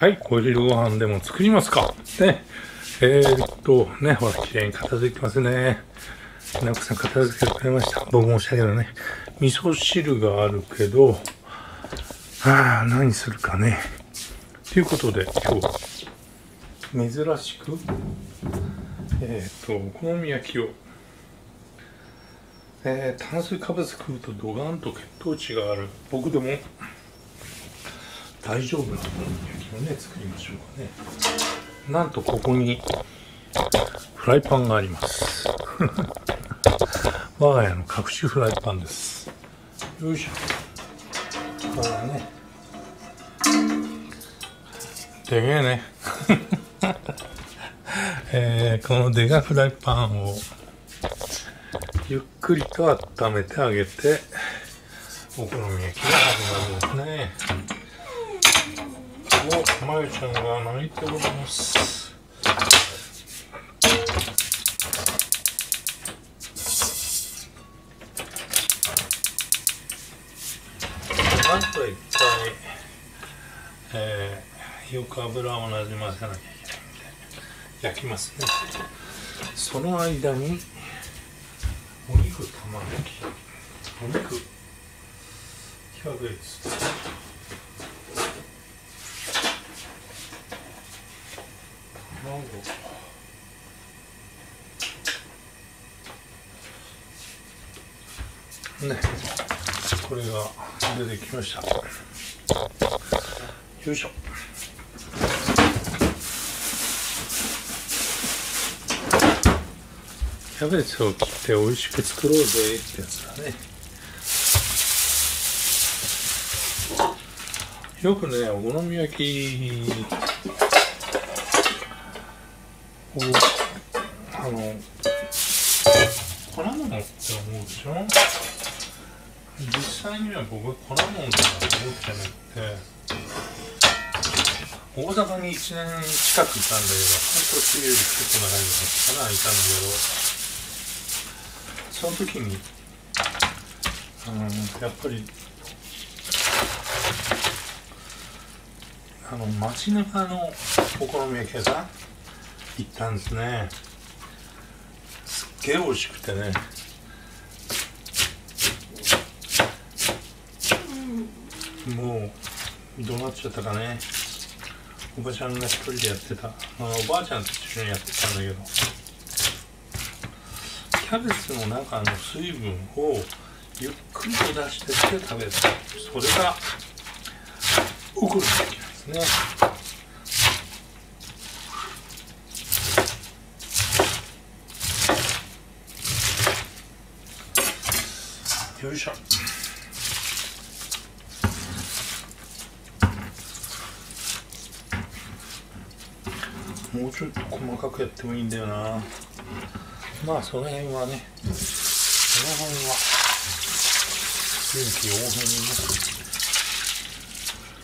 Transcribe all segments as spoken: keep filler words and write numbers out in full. はい、お昼ご飯でも作りますか。ね、えー、っと、ね、ほら、きれいに片付きますね。なおこさん片付けてくれました。僕もしたけどね。味噌汁があるけど、ああ、何するかね。ということで、今日、珍しく、えー、っと、お好み焼きを、えー、炭水化物食うとドガンと血糖値がある。僕でも、大丈夫なお好み焼きをね、作りましょうかね。なんとここにフライパンがあります。我が家の隠しフライパンです。よいしょ。これはね。でげえね。えー、このでがフライパンをゆっくりと温めてあげて、お好み焼きが始まるんですね。お、まゆちゃんが泣いております。あといっぱい、えー、よく油をなじませなきゃいけないんで焼きますね。その間にお肉、玉ねぎ、お肉、キャベツ。卵、ね、これが出てきました。よいしょ。キャベツを切って美味しく作ろうぜってやつだね。よくね、お好み焼きこうあの粉もんって思うでしょ。実際には僕は粉もんとか思ってなくて、大阪にいちねん近くいたんだけど、本当それより結構長いのかないたんだけど、その時にあのやっぱりあの街中のお好み焼き屋さん行ったんですね。すっげえ美味しくてね、うん、もうどうなっちゃったかね。おばちゃんが一人でやってた、まあ、おばあちゃんと一緒にやってたんだけど、キャベツの中の水分をゆっくりと出してって食べる。それがお好み焼きなんですね。よいしょ。もうちょっと細かくやってもいいんだよな。まあその辺はね、その辺は勇気多めにね。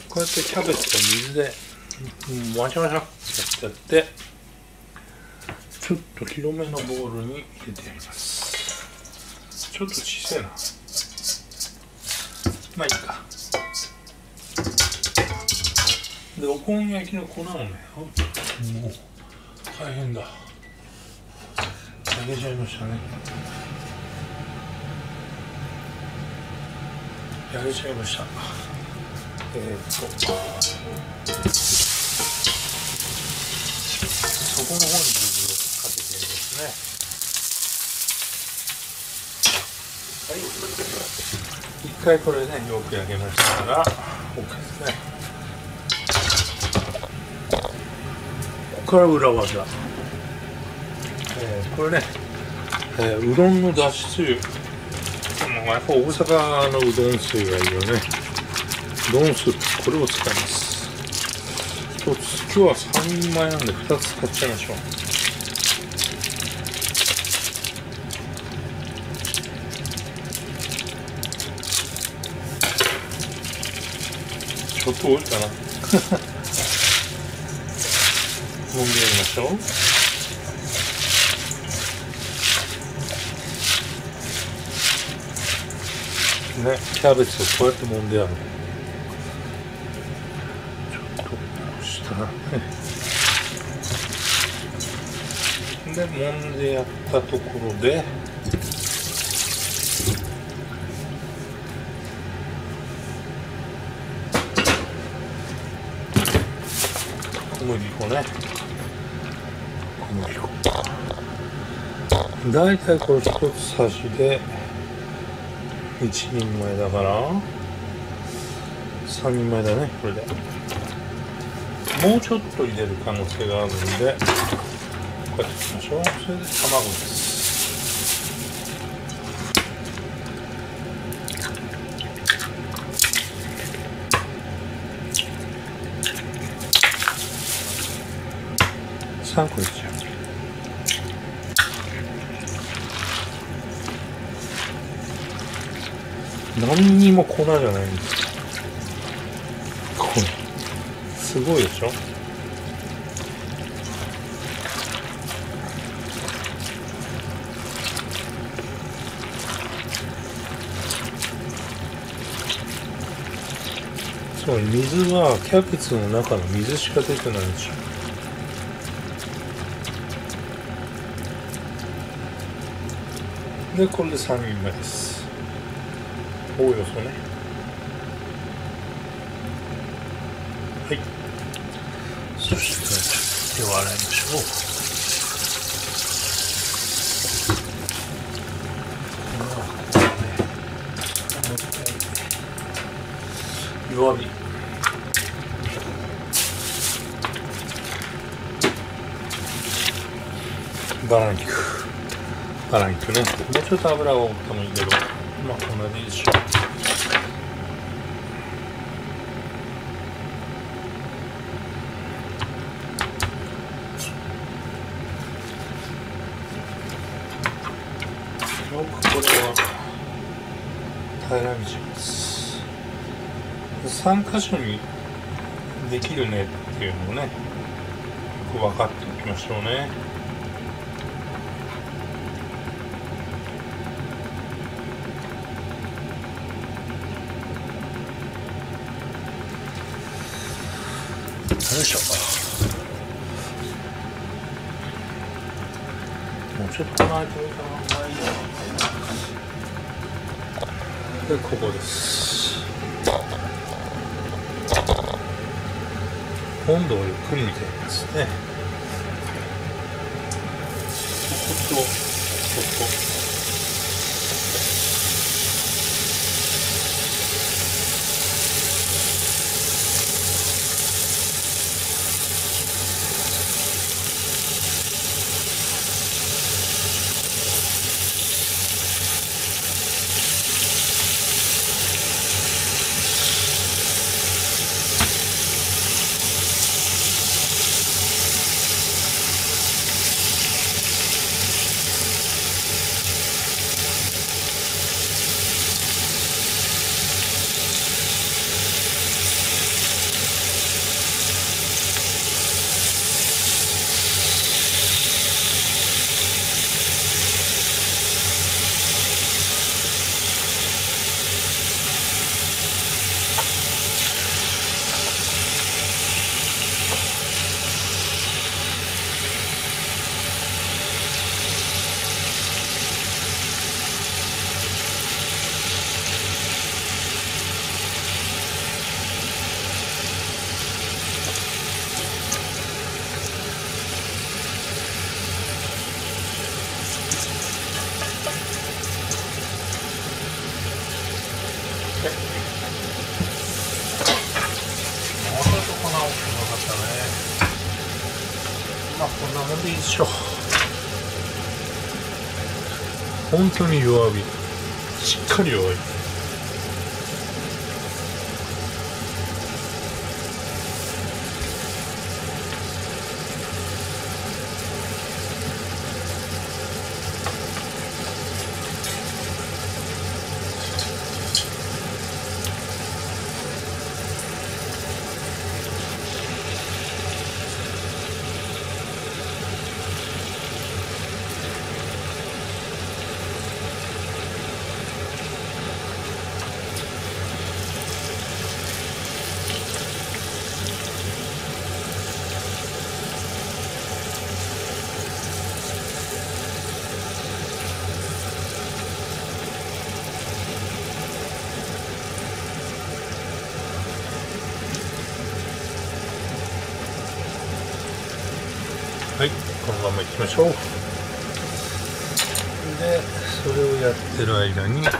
こうやってキャベツと水でワシャワシャってやっちゃって、ちょっと広めのボウルに入れてやります。ちょっと小さいな。まあいいか。で、お好み焼きの粉をね、もう大変だ、あげちゃいましたね。やれちゃいました。えー、っとそこの方に水をかけてですね。はい、一回これね、よく焼けましたから OK ですね。ここから裏技、えー、これね、えー、うどんのだしつゆ、もうやっぱ大阪のうどんつゆがいいよね。うどんスープ、これを使います。今日はさんにんまえなんでふたつ使っちゃいましょう。ちょっと多いかな。もんでやりましょう。ね、キャベツをこうやってもんでやる。ちょっとした。で揉んでやったところで小麦粉ね、小麦粉大体これ一つ差しで一人前だから三人前だね。これでもうちょっと入れる可能性があるんでこうやっていきましょう。それで卵です。さんこ入れちゃう。何にも粉じゃないんですよ。これすごいでしょ。そう、水はキャベツの中の水しか出てないでしょ。でこれでさんにんまえです。おおよそね。はい。そして手を洗いましょう。弱火。バラ肉。バラ肉ね。もうちょっと油を多くてもいいけど。まあこんなでいいでしょう。よくこれは平らにします。さんかしょにできるねっていうのをねよく分かっておきましょうね。よいしょ。もうちょっと前といた方がいいな。でここです。温度をゆっくり見てみますね。こことここ本当に弱火、しっかり弱火。はい、このままいきましょう。でそれをやってる間に違う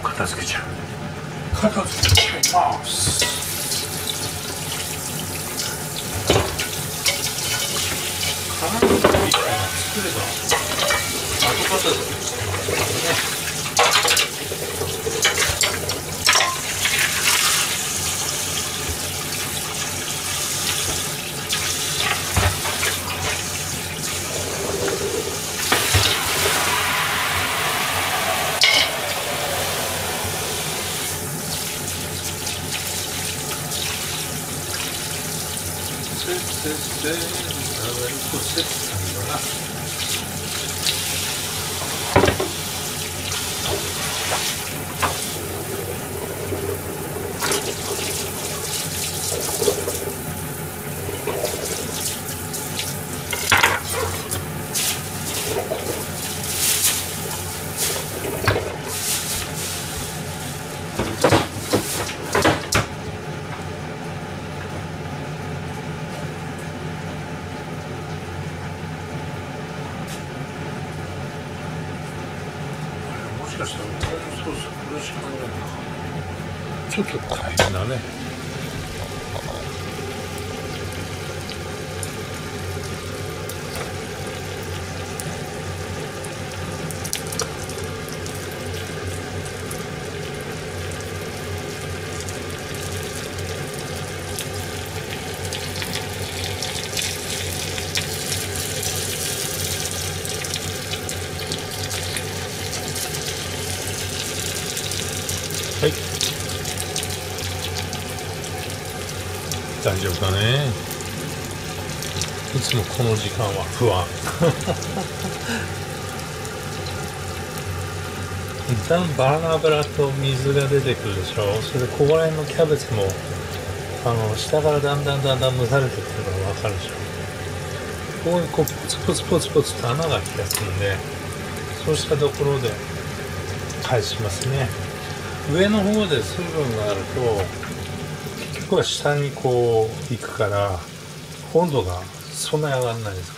片付けちゃう片付けちゃいます。作れば後片付けですね。せっせっせー、流れこせっさんだな。そうそう、これしかないな。ちょっと大変だね。はい、大丈夫かね。いつもこの時間は不安だんだん油と水が出てくるでしょ。それでここら辺のキャベツもあの下からだんだんだんだん蒸されてくるのが分かるでしょ。ここにこうポツポツポツポツと穴が開くんで、そうしたところで返しますね。上の方で水分があると結局は下にこういくから温度がそんなに上がらないです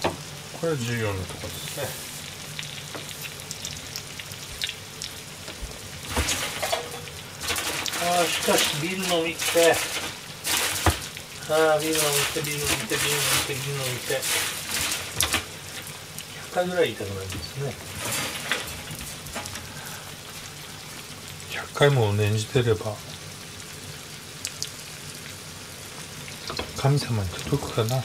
からね。これは重要なところですね。ああ、しかし瓶の見て、ああ瓶の見て瓶の見て瓶の見て瓶の見てひゃっかいぐらい痛くなりますね。ひゃっかいも念じてれば神様に届くかな。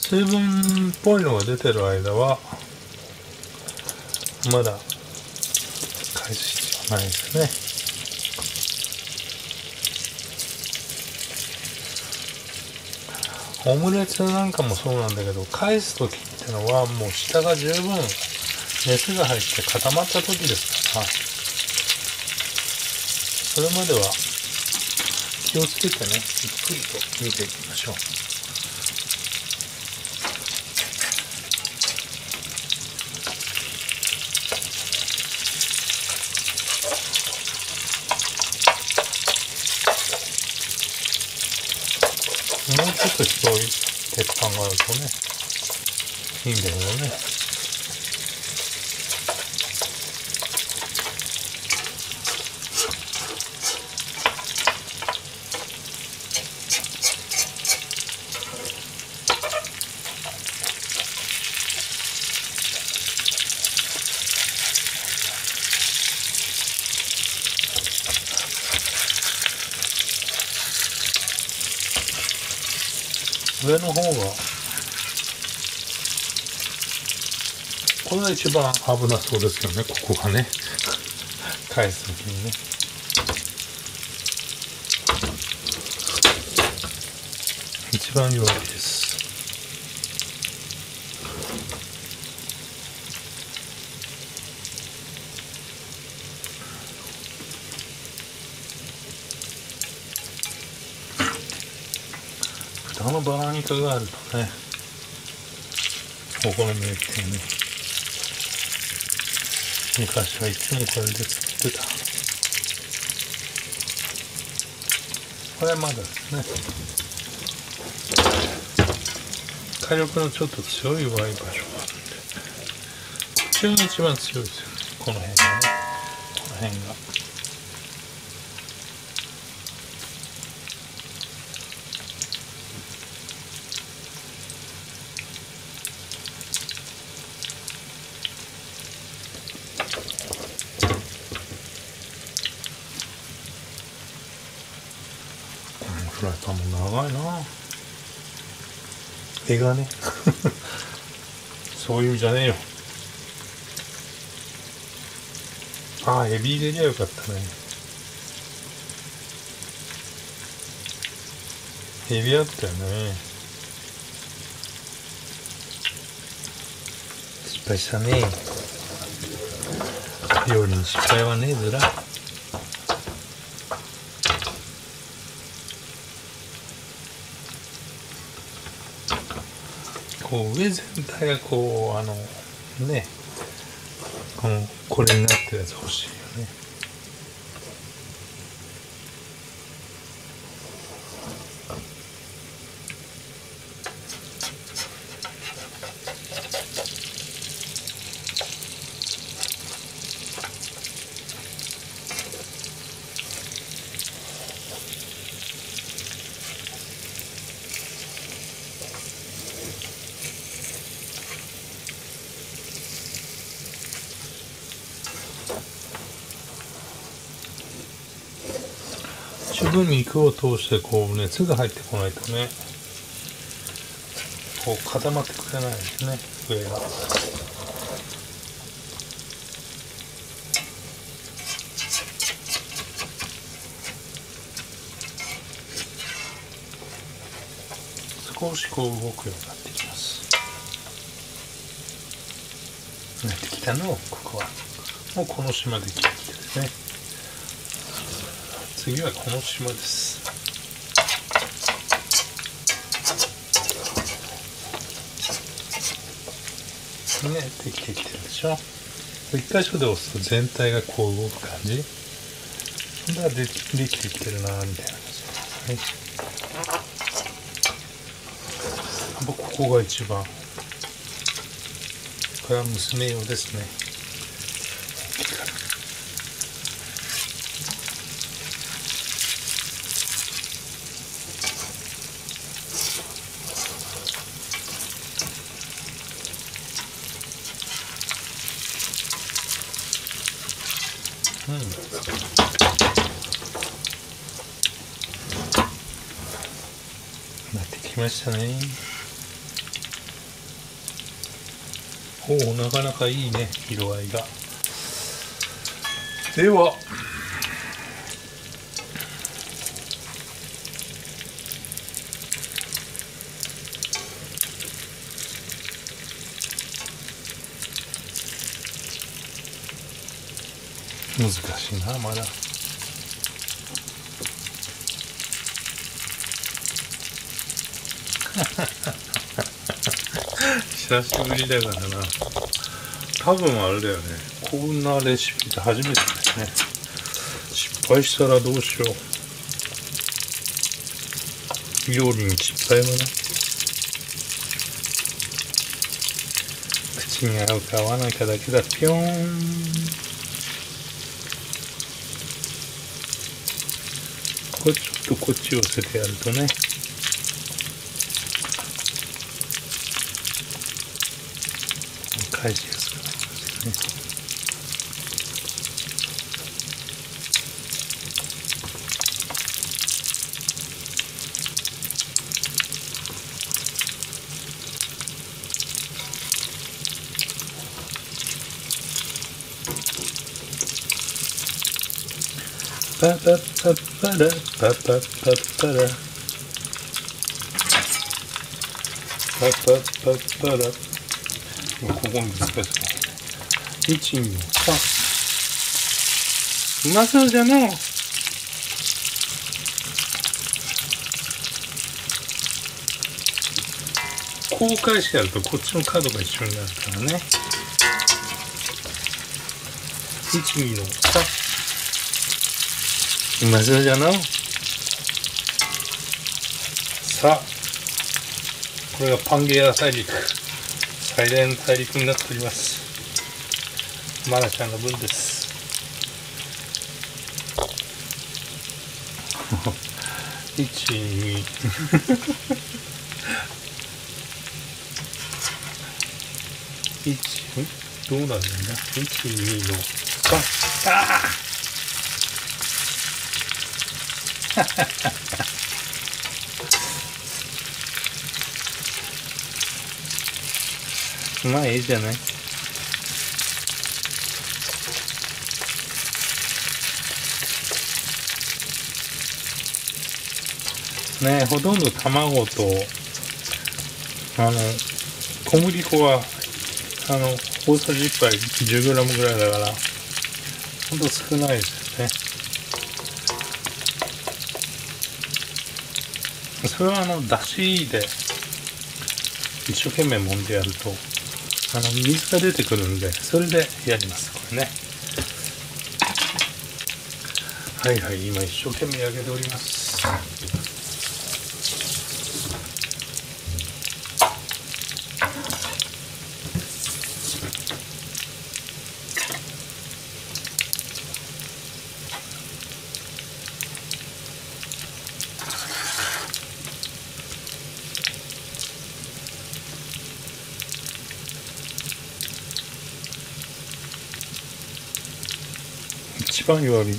水分っぽいのが出てる間はまだ返す必要ないですね。オムレツなんかもそうなんだけど、返す時ってのはもう下が十分熱が入って固まった時ですから、それまでは気をつけてね、ゆっくりと見ていきましょう。もうちょっと広い鉄板があるとね、いいんだけどね。上の方がこれが一番危なそうですよね。ここがね、返す時にね。一番弱いです。あのバラ肉があるとね、お好み焼き店に昔はいつもこれで作ってた。これはまだですね。火力のちょっと強い弱い場所があって、こっちが一番強いですよね。この辺がね、この辺が。フライパンも長いなぁ。絵がねそういう意味じゃねえよ。ああ、エビ入れりゃよかったね。エビあったよね。失敗したね。料理の失敗はねえずら。こう上全体がこうあのね、このこれになってるやつ欲しいよね。十分に肉を通してこう熱が入ってこないとね、こう固まってくれないですね、上が。少しこう動くようになってきます。なってきたのをここはもうこの島で切ってですね。次はこの島です。ね、できてきてるでしょ。一箇所で押すと全体がこう動く感じ。だからできてきてるなみたいな感じですね。やっぱここが一番。これは娘用ですね。うん、なってきましたね。おお、なかなかいいね、色合いが。では難しいな、まだ。久しぶりだからな。多分あれだよね。こんなレシピって初めてですね。失敗したらどうしよう。料理に失敗はね。口に合うか合わないかだけだ。ぴょーん。これちょっとこっちを寄せてやるとね、返しやすくなりますね。パパパパラパパパパラパパパパラ。ここ難しい。いち、に、さん。うまそうじゃのう。こう返してやるとこっちの角が一緒になるからね。いち、にのさん。うまそうじゃのう。さあ、これがパンゲア大陸、最大の大陸になっております。マナちゃんの分です。いち に いち どうなんだろうな。いち にのさん、ああーまあ、ええじゃない。ねえ、ほとんど卵と、あの、小麦粉は、あの、大さじいっぱい じゅうグラム ぐらいだから、ほんと少ないですよね。それは、あの、だしで、一生懸命揉んでやると、あの水が出てくるんで、それでやります。これね、はいはい、今一生懸命焼けております。一番弱火ね。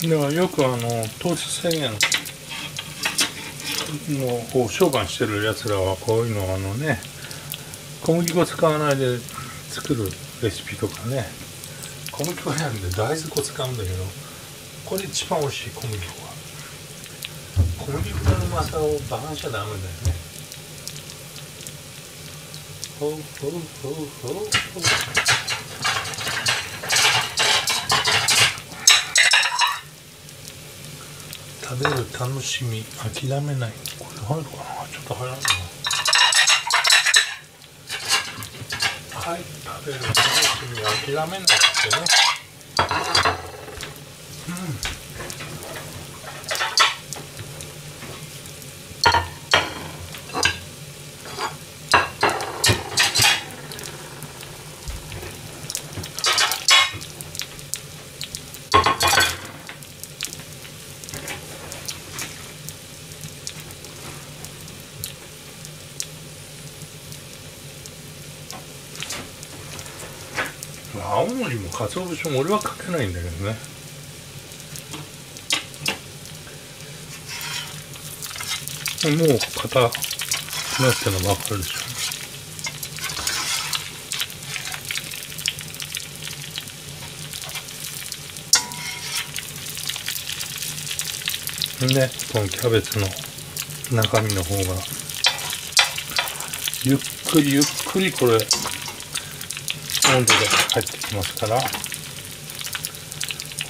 ではよくあの糖質制限のを商売してるやつらはこういうのをあのね、小麦粉使わないで作るレシピとかね、小麦粉やるんで大豆粉使うんだけど、これ一番美味しい。小麦粉は小麦粉のうまさをバカにしちゃダメだよね。ほうほうほうほうほう。食べる楽しみ、諦めない。これ入るかな、ちょっと入らないかな。はい、食べる楽しみ、諦めないってね。青のりも鰹節も俺はかけないんだけどね。もう固なっての分かるでしょ。でこのキャベツの中身の方がゆっくりゆっくりこれ温度が入ってきますから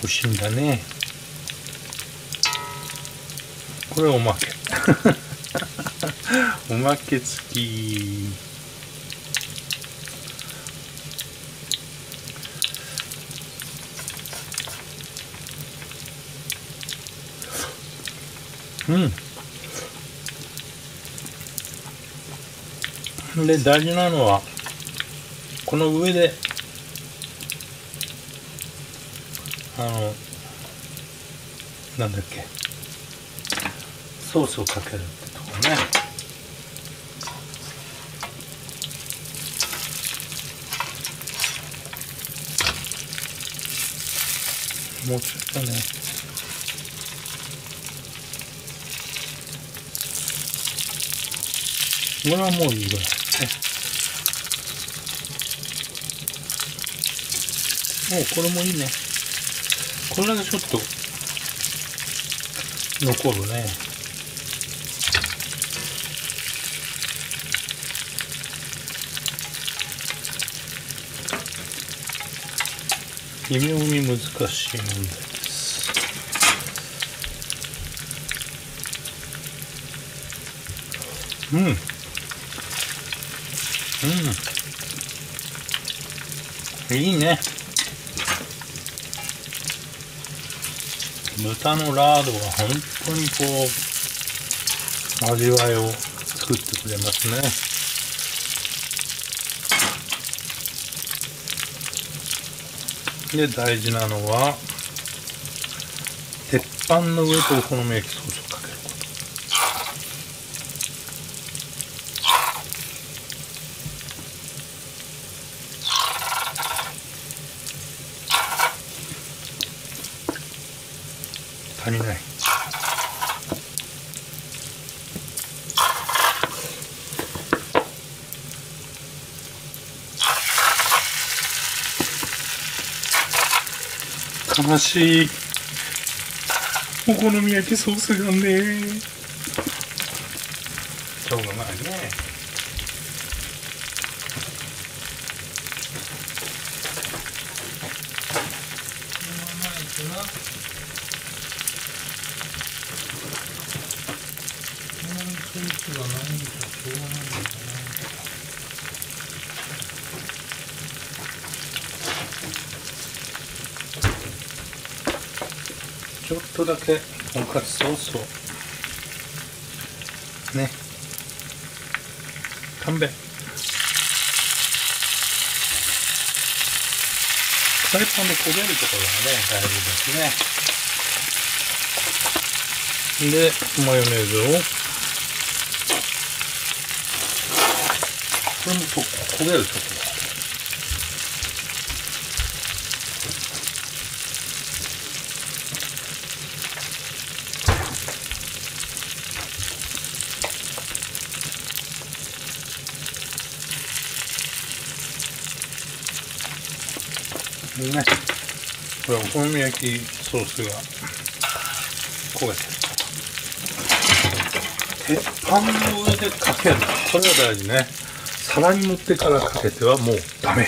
美味しいんだね。これおまけおまけ付き。うんで、大事なのはこの上であのなんだっけ、ソースをかけるってとこね。もうちょっとね、これはもういいぐらいね。もうこれもいいね。これだけちょっと残るね。微妙に難しい問題です。うんうんいいね。豚のラードは本当にこう味わいを作ってくれますね。で、大事なのは鉄板の上とお好み焼きソースをかけること。足りない。悲しい。お好み焼きソースがね、しょうがないね。しょうがないかな。お好みソースがないんだからしょうがないのかな。ちょっとだけとんかつソースをね、勘弁。フライパンで焦げるところがね大事ですね。でマヨネーズをこれも焦げるところね、これお好み焼きソースが焦げてる。鉄板の上でかける、これが大事ね。皿に盛ってからかけてはもうダメ。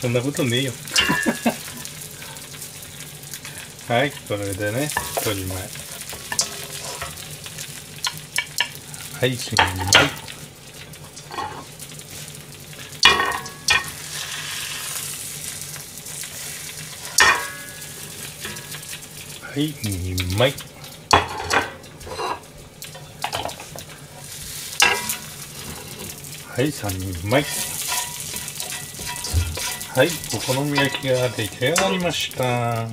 そんなことねえよ。はい、これでねひとりまえ。はい、次にまい。はい、にまい。はい、さんにんまえ。はい、お好み焼きが出来上がりました。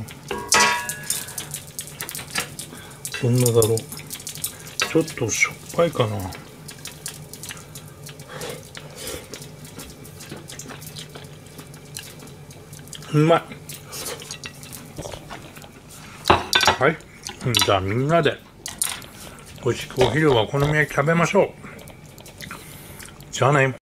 どんなだろう、ちょっとしょっぱいかな。うまい。はい、じゃあみんなで美味しくお昼はお好み焼き食べましょう。じゃあね。